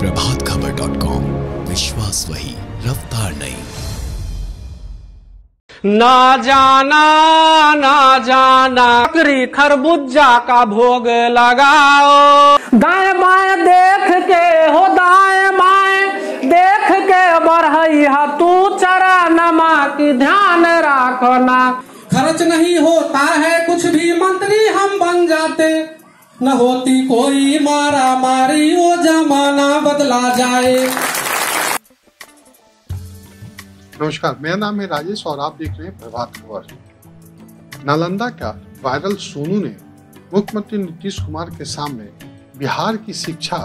प्रभातखबर.com, विश्वास वही, रफ्तार नहीं। ना जाना बकरी खरबूजा का भोग लगाओ। दाएं बाएं देख के हो, दाएं बाएं देख के बढ़ैया तू चरा नमा की ध्यान रखो ना। खर्च नहीं होता है कुछ भी मंत्री हम बन जाते, न होती कोई मारा मारी, वो जमाना बदला जाए। नमस्कार, मेरा नाम है राजेश और आप देख रहे हैं प्रभात खबर। नालंदा का वायरल सोनू ने मुख्यमंत्री नीतीश कुमार के सामने बिहार की शिक्षा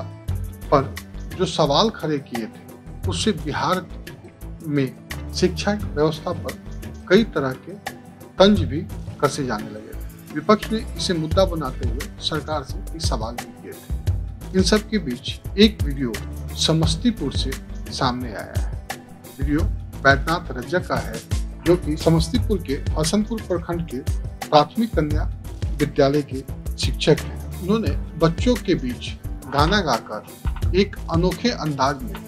पर जो सवाल खड़े किए थे, उससे बिहार में शिक्षा व्यवस्था पर कई तरह के तंज भी कसे जाने लगे। विपक्ष ने इसे मुद्दा बनाते हुए सरकार से कई सवाल भी किए थे। इन सब के बीच एक वीडियो समस्तीपुर से सामने आया है। वीडियो वैद्यनाथ रजक का है, जो कि समस्तीपुर के हसनपुर प्रखंड के प्राथमिक कन्या विद्यालय के शिक्षक हैं। उन्होंने बच्चों के बीच गाना गाकर एक अनोखे अंदाज में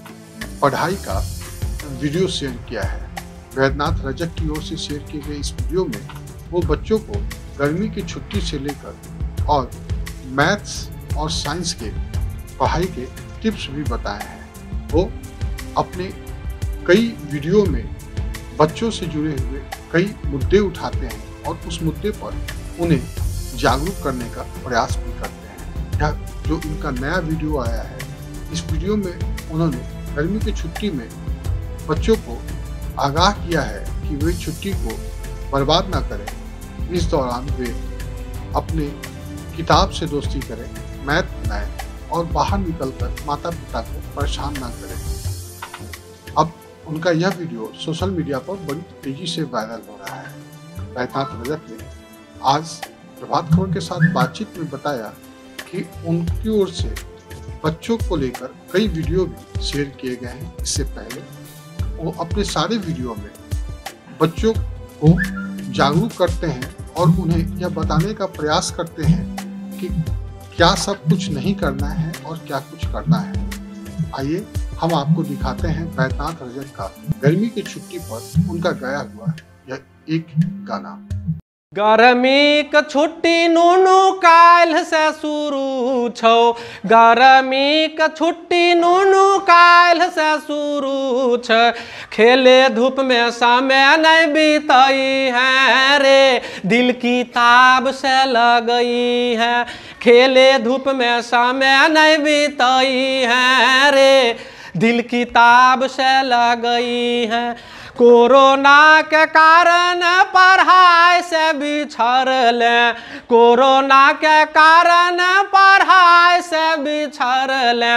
पढ़ाई का वीडियो शेयर किया है। वैद्यनाथ रजक की ओर से शेयर किए गए इस वीडियो में वो बच्चों को गर्मी की छुट्टी से लेकर और मैथ्स और साइंस के पढ़ाई के टिप्स भी बताए हैं। वो अपने कई वीडियो में बच्चों से जुड़े हुए कई मुद्दे उठाते हैं और उस मुद्दे पर उन्हें जागरूक करने का प्रयास भी करते हैं। यह जो उनका नया वीडियो आया है, इस वीडियो में उन्होंने गर्मी की छुट्टी में बच्चों को आगाह किया है कि वे छुट्टी को बर्बाद ना करें। इस दौरान वे अपने किताब से दोस्ती करें, मैथ बनाएं और बाहर निकलकर माता पिता को परेशान ना करें। अब उनका यह वीडियो सोशल मीडिया पर बड़ी तेजी से वायरल हो रहा है। वैद्यनाथ रजक ने आज प्रभात खबर के साथ बातचीत में बताया कि उनकी ओर से बच्चों को लेकर कई वीडियो भी शेयर किए गए हैं। इससे पहले वो अपने सारे वीडियो में बच्चों को जागरूक करते हैं और उन्हें यह बताने का प्रयास करते हैं कि क्या सब कुछ नहीं करना है और क्या कुछ करना है। आइए हम आपको दिखाते हैं वैद्यनाथ रजक का गर्मी की छुट्टी पर उनका गाया हुआ यह एक गाना। गर्मी की छुट्टी नूनू काल से शुरू छो, गर्मी की छुट्टी नूनू काल से शुरू छ, खेले धूप में समय नहीं बीतई है रे, दिल की ताब से लगई है, खेले धूप में समय नहीं बीतई है रे, दिल की ताब से लगई है। कोरोना के कारण पढ़ाई से बिछड़ले, कोरोना के कारण पढ़ाई से बिछड़ले,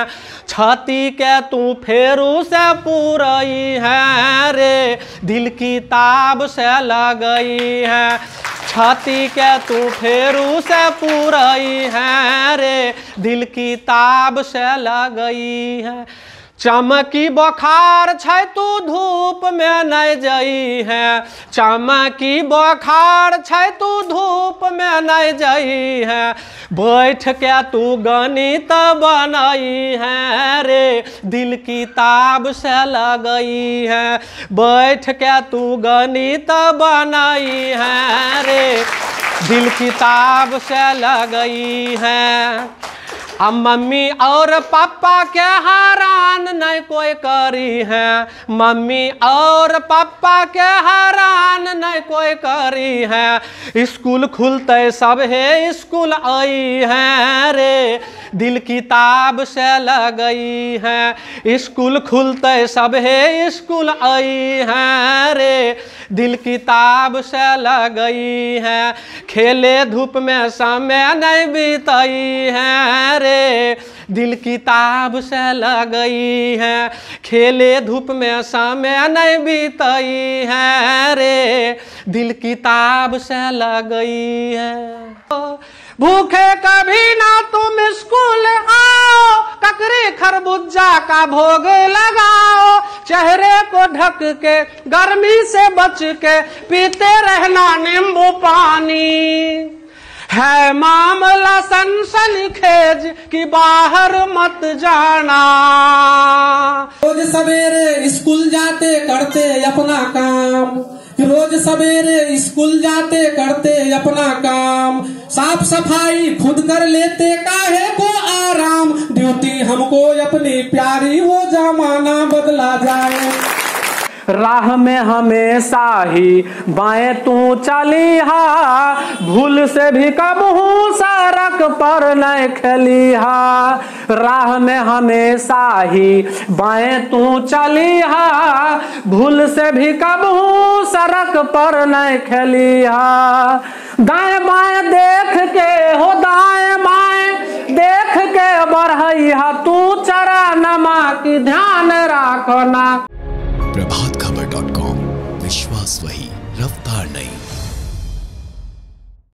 छाती के तू फेरू से पूरई है रे, दिल की ताब से लगई है, छाती के तू फेरू से पूरई है रे, दिल की ताब से लगई है। चमकी बुखार छै तू धूप में नहीं जई है, चमकी बुखार छै तू धूप में नहीं जई है, बैठ के तू गणित बनई है रे, दिल की ताब से लगई है, बैठ के तू गणित बनई है रे, दिल की ताब से लगई है। हम मम्मी और पापा के हैरान नहीं कोई करी है, मम्मी और पापा के हैरान नहीं कोई करी है, स्कूल खुलते सब है स्कूल आई है रे, दिल की ताब से लगई है, स्कूल खुलते सब है स्कूल आई है रे, दिल की ताब से लगई है। खेले धूप में समय नहीं बीतई है रे, दिल की ताब से लगई है, खेले धूप में समय नहीं बीतई है रे, दिल की ताब से लगई है। भूखे कभी ना तुम स्कूल आओ, ककड़ी खरबूजा का भोग लगाओ, चेहरे को ढक के गर्मी से बच के पीते रहना नींबू पानी, है मामला सनसनीखेज कि बाहर मत जाना। रोज सवेरे स्कूल जाते करते अपना काम, रोज सवेरे स्कूल जाते करते अपना काम, साफ सफाई खुद कर लेते काहे को आराम, ड्यूटी हमको अपनी प्यारी हो जमाना बदला जाए। राह में हमेशा ही बाएं तू चलिहा, भूल से भी कब हूँ सड़क पर न खलिहा। राह में हमेशा ही बाएं तू चलिहा, भूल से भी कब हूँ सड़क पर न खलिहा। दाएं बाएं देख के हो दाएं बाएं देख के बढ़इहा, तू चरा नमा की ध्यान रखना। प्रभात खबर.com, विश्वास वही, रफ्तार नहीं।